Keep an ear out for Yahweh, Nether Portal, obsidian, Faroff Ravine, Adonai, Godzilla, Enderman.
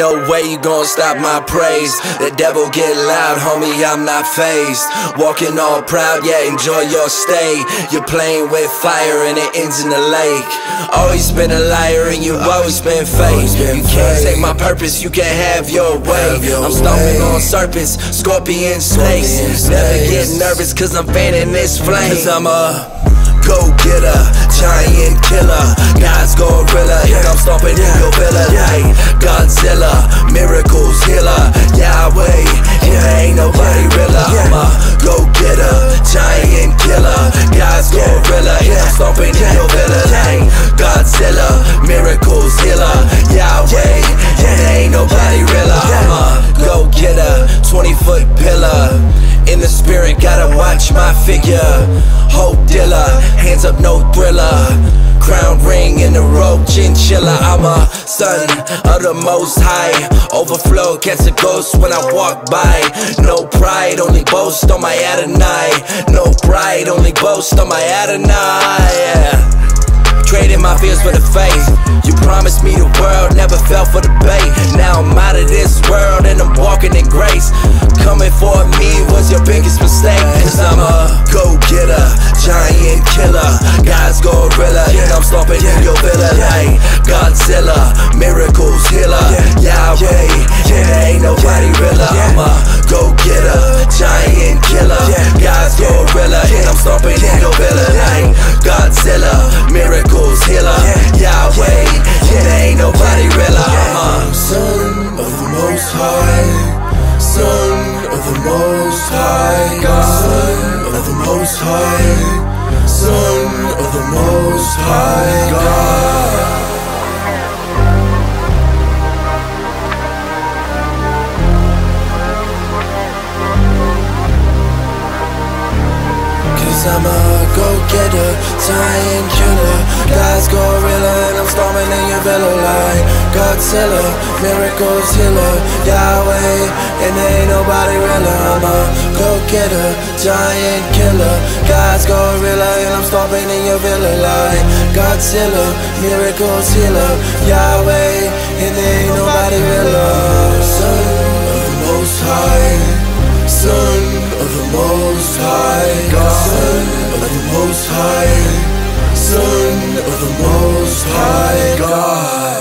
no way you gon' stop my praise. The devil get loud, homie, I'm not fazed. Walking all proud, yeah, enjoy your stay. You're playing with fire and it ends in the lake. Always been a liar and you've always been fake. You can't take my purpose, you can't have your way. I'm stomping on serpents, scorpions, snakes. Never get nervous cause I'm fanning this flame. Cause I'm a go-getter, giant killer, God's gorilla. If I'm stomping in your villa, like Godzilla, miracles healer, Yahweh, and there ain't nobody realer. I'm a go-getter, giant killer, God's gorilla. If I'm stomping in your villa, like Godzilla, miracles healer, Yahweh, and there ain't nobody realer. I'm a go-getter, 20-foot pillar. In the spirit, gotta watch my figure. Hope dealer, hands up, no thriller. Crown ring in the robe, chinchilla. I'm a son of the most high. Overflow, catch a ghost when I walk by. No pride, only boast on my Adonai. No pride, only boast on my Adonai, yeah. Trading my fears for the faith. You promised me the world, never fell for the bait. Now I'm out of this world and I'm walking in grace. Coming for me was your biggest mistake. Cause I'm a go-getter, giant killer, God's gorilla, and I'm stomping in your villa like Godzilla, miracles healer, Yahweh, and there ain't nobody realer. I'm a go-getter, giant killer, God's gorilla, and I'm stomping in your villa like Godzilla, miracles healer, Yahweh, and there ain't nobody realer. I'm son of the most high, son of the most high God, son of the most high, son of the most high God. I'm a go-getter, giant killer, God's gorilla, and I'm storming in your villa like Godzilla, miracles healer, Yahweh, and there ain't nobody realer. I'm a go-getter, giant killer, God's gorilla, and I'm storming in your villa like Godzilla, miracles healer, Yahweh, and there ain't nobody realer. Son of the Most High, son of the Most High God, son of the Most High, son of the Most High God.